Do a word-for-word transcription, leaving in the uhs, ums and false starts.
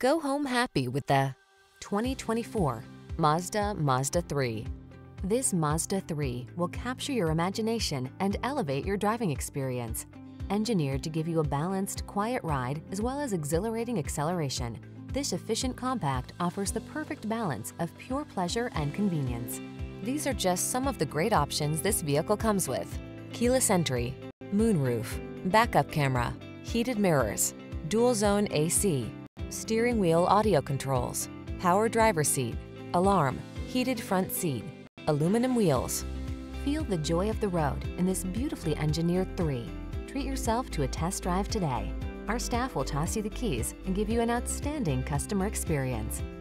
Go home happy with the twenty twenty-four Mazda Mazda three. This Mazda three will capture your imagination and elevate your driving experience. Engineered to give you a balanced, quiet ride as well as exhilarating acceleration, this efficient compact offers the perfect balance of pure pleasure and convenience. These are just some of the great options this vehicle comes with: keyless entry, moonroof, backup camera, heated mirrors, dual zone A C, steering wheel audio controls, power driver seat, alarm, heated front seat, aluminum wheels. Feel the joy of the road in this beautifully engineered three. Treat yourself to a test drive today. Our staff will toss you the keys and give you an outstanding customer experience.